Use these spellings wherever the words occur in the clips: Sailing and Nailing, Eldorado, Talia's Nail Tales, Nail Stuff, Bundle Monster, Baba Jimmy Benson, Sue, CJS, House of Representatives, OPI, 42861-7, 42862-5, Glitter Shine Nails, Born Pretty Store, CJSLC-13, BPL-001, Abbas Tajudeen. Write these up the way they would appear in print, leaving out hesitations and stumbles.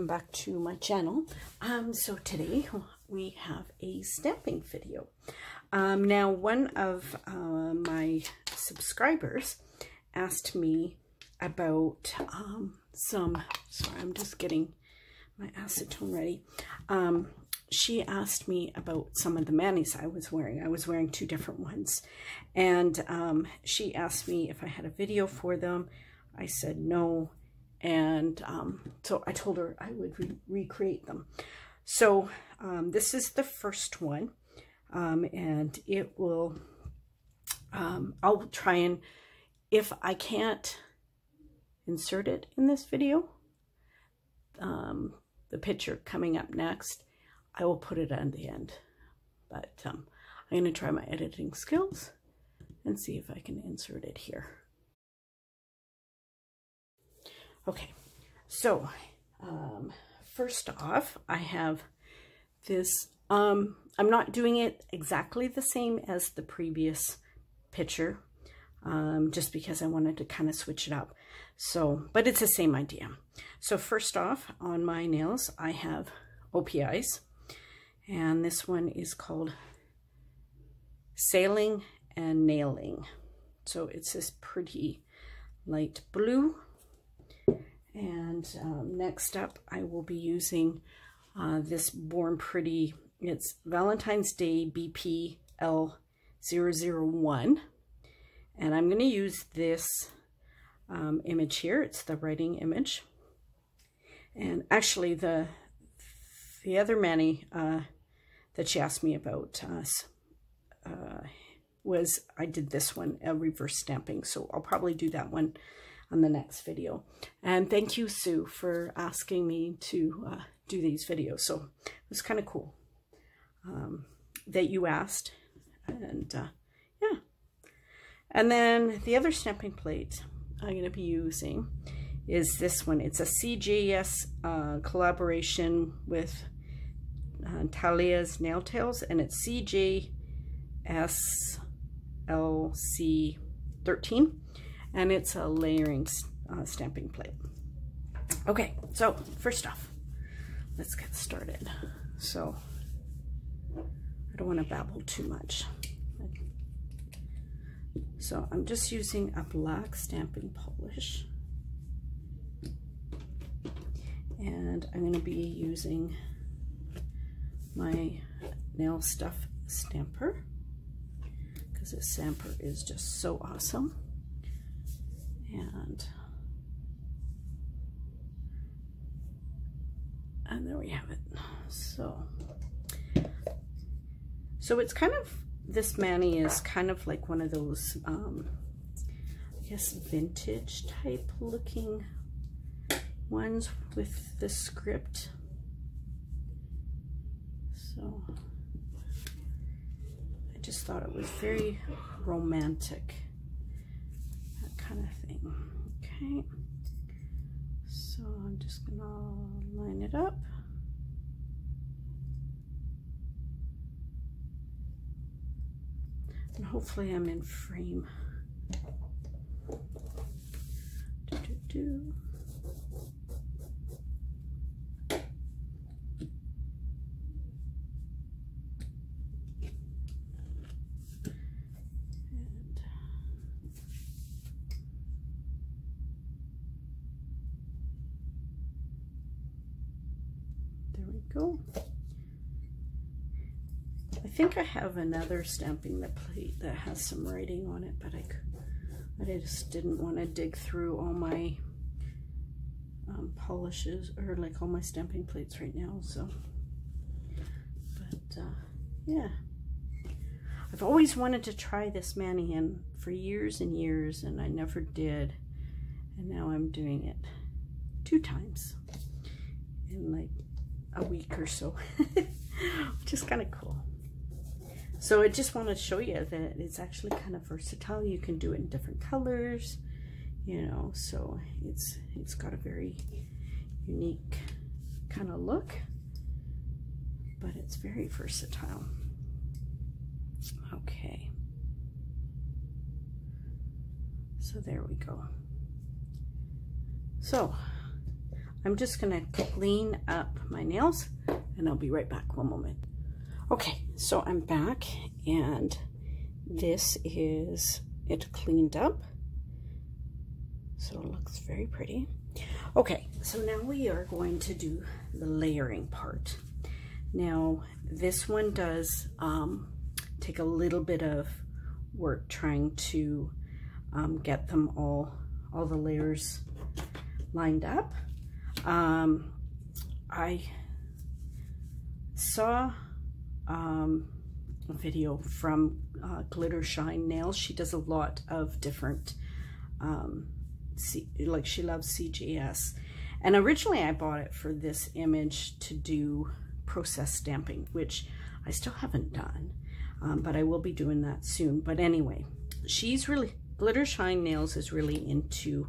welcome back to my channel. So today we have a stamping video. Now one of my subscribers asked me about sorry, I'm just getting my acetone ready. She asked me about some of the manis I was wearing. I was wearing two different ones, and she asked me if I had a video for them. I said no, and so I told her I would recreate them. So this is the first one, and it will, I'll try and, if I can't insert it in this video, the picture coming up next, I will put it on the end, but I'm going to try my editing skills and see if I can insert it here. Okay, so first off, I have this, I'm not doing it exactly the same as the previous picture, just because I wanted to kind of switch it up. So, but it's the same idea. So first off, on my nails, I have OPIs. And this one is called Sailing and Nailing. So it's this pretty light blue. And next up, I will be using this Born Pretty. It's Valentine's Day BPL-001. And I'm going to use this image here. It's the writing image. And actually, the other mani that she asked me about was, I did this one, a reverse stamping. So I'll probably do that one on the next video. And thank you, Sue, for asking me to do these videos. So it was kind of cool that you asked. And yeah. And then the other stamping plate I'm going to be using is this one. It's a CJS collaboration with Talia's Nail Tales, and it's CJSLC-13, and it's a layering stamping plate. Okay, so first off, let's get started. So I don't want to babble too much. So I'm just using a black stamping polish. And I'm going to be using my Nail Stuff stamper, because this stamper is just so awesome. And there we have it. So it's kind of, this mani is kind of like one of those, I guess, vintage type looking ones with the script. So I just thought it was very romantic, that kind of thing. Okay, so I'm just gonna line it up. And hopefully I'm in frame. I think I have another stamping plate that has some writing on it, but I just didn't want to dig through all my polishes, or like all my stamping plates right now. So, but yeah, I've always wanted to try this mani, and for years and years, and I never did, and now I'm doing it 2 times in like a week or so, which is kind of cool. So I just want to show you that it's actually kind of versatile. You can do it in different colors, you know, so it's got a very unique kind of look, but it's very versatile. Okay. So there we go. So I'm just gonna clean up my nails and I'll be right back. One moment. Okay, so I'm back and this is it cleaned up. So it looks very pretty. Okay, so now we are going to do the layering part. Now this one does take a little bit of work trying to get them all the layers lined up. I saw a video from Glitter Shine Nails. She does a lot of different, like she loves CJS. And originally I bought it for this image to do process stamping, which I still haven't done, but I will be doing that soon. But anyway, she's really, Glitter Shine Nails is really into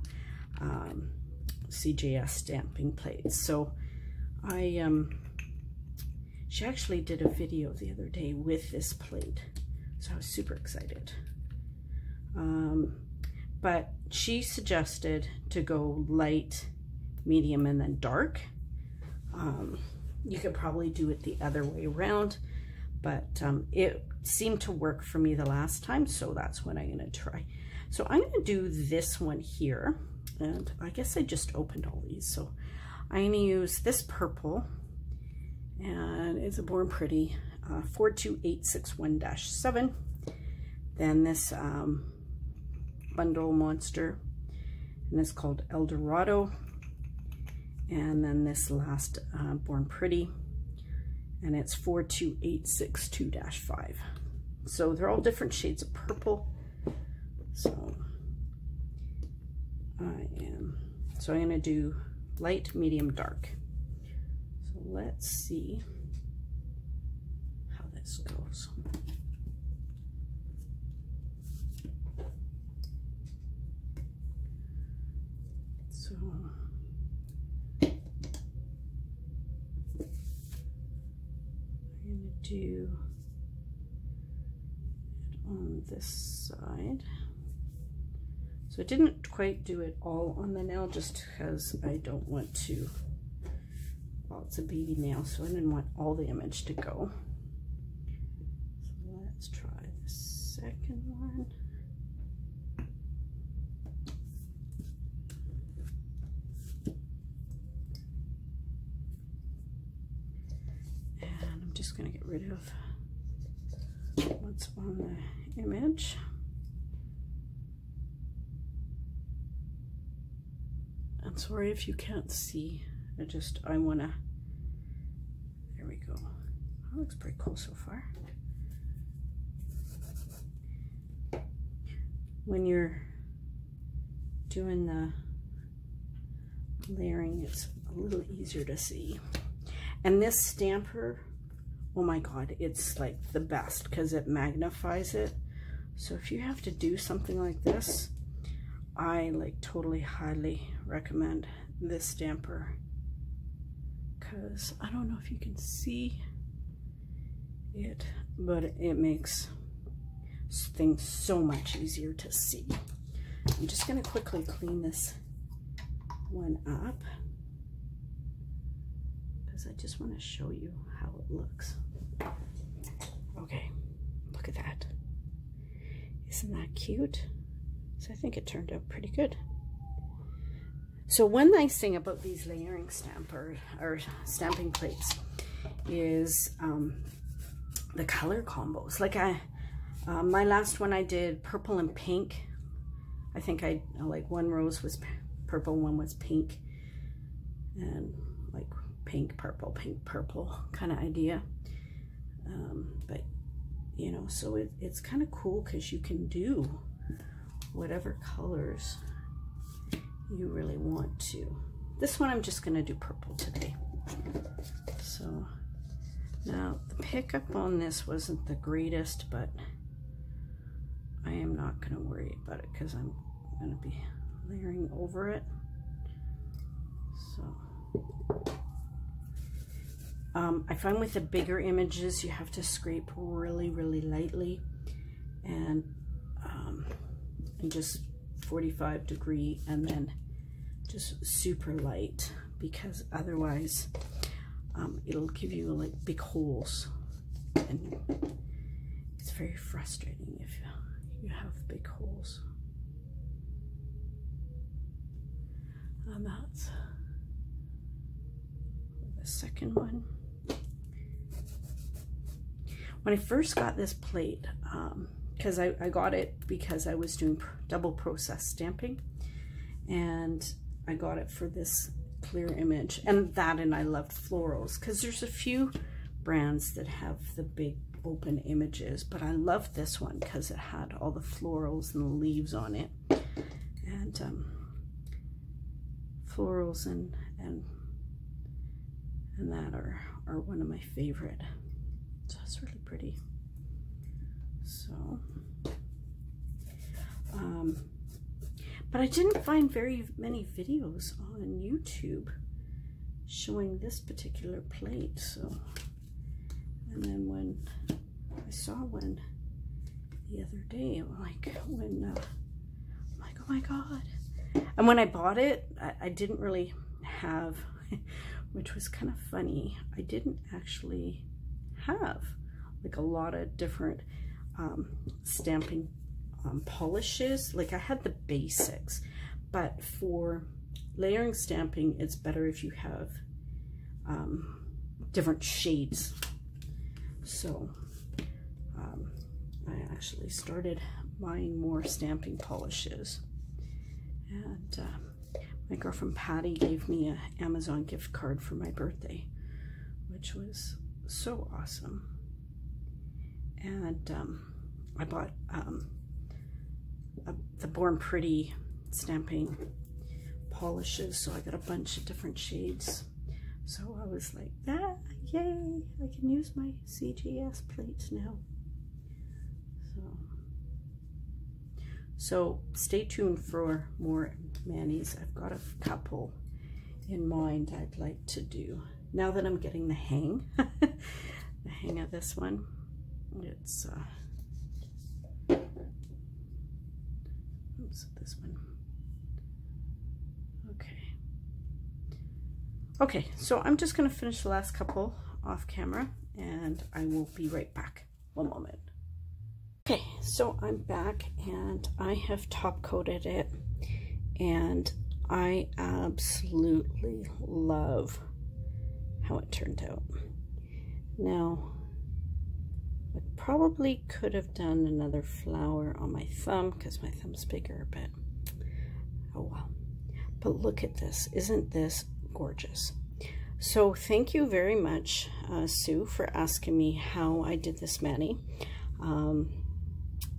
CJS stamping plates. So I, she actually did a video the other day with this plate. So I was super excited. But she suggested to go light, medium, and then dark. You could probably do it the other way around, but it seemed to work for me the last time. So that's what I'm gonna try. So I'm gonna do this one here. And I guess I just opened all these. So I'm gonna use this purple, and it's a Born Pretty 42861-7. Then this Bundle Monster, and it's called Eldorado. And then this last Born Pretty, and it's 42862-5. So they're all different shades of purple. So I'm going to do light, medium, dark. So let's see how this goes. So I'm going to do it on this side. So I didn't quite do it all on the nail just because I don't want to, well, it's a baby nail, so I didn't want all the image to go. So let's try the second one. And I'm just gonna get rid of what's on the image. I'm sorry if you can't see, I wanna, there we go. That looks pretty cool so far. When you're doing the layering, it's a little easier to see. And this stamper, oh my God, it's like the best because it magnifies it. So if you have to do something like this, I like totally highly recommend this stamper because I don't know if you can see it, but it makes things so much easier to see. I'm just going to quickly clean this one up because I just want to show you how it looks. Okay, look at that. Isn't that cute? So I think it turned out pretty good. So one nice thing about these layering stamper or stamping plates is the color combos. Like my last one I did purple and pink. I think I like one rose was purple, one was pink, and like pink purple kind of idea. But you know, so it's kind of cool because you can do whatever colors you really want to. This one I'm just gonna do purple today. So now the pickup on this wasn't the greatest, but I am not gonna worry about it because I'm gonna be layering over it. So I find with the bigger images you have to scrape really lightly and just 45 degree and then just super light, because otherwise it'll give you like big holes, and it's very frustrating if you have big holes. And that's the second one. When I first got this plate, because I got it because I was doing double process stamping, and I got it for this clear image, and that, and I loved florals, because there's a few brands that have the big open images, but I loved this one because it had all the florals and the leaves on it, and florals and that are one of my favorite. So it's really pretty. So, but I didn't find very many videos on YouTube showing this particular plate. So, and then when I saw one the other day, like when I'm like, oh my god! And when I bought it, I didn't really have, which was kind of funny. I didn't actually have like a lot of different stamping polishes. Like I had the basics, but for layering stamping it's better if you have different shades. So I actually started buying more stamping polishes, and my girlfriend Patty gave me an Amazon gift card for my birthday, which was so awesome. And I bought the Born Pretty stamping polishes, so I got a bunch of different shades. So I was like, ah, yay, I can use my CJS plates now. So stay tuned for more manis. I've got a couple in mind I'd like to do now that I'm getting the hang the hang of this one. It's oops, this one. Okay, so I'm just gonna finish the last couple off camera, and I will be right back. One moment. Okay, so I'm back, and I have top coated it, and I absolutely love how it turned out. Now, I probably could have done another flower on my thumb because my thumb's bigger, but oh well. But look at this. Isn't this gorgeous? So thank you very much, Sue, for asking me how I did this mani.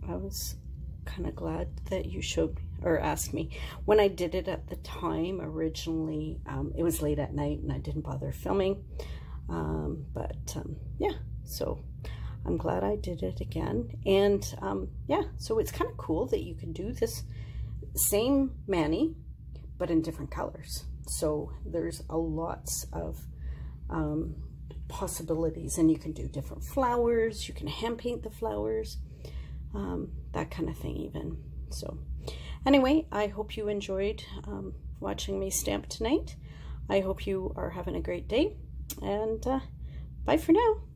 I was kind of glad that you showed me, or asked me. When I did it at the time, originally, it was late at night and I didn't bother filming. Yeah, so I'm glad I did it again. And yeah, so it's kind of cool that you can do this same mani, but in different colors. So there's a lots of possibilities, and you can do different flowers, you can hand paint the flowers, that kind of thing even. So anyway, I hope you enjoyed watching me stamp tonight. I hope you are having a great day, and bye for now.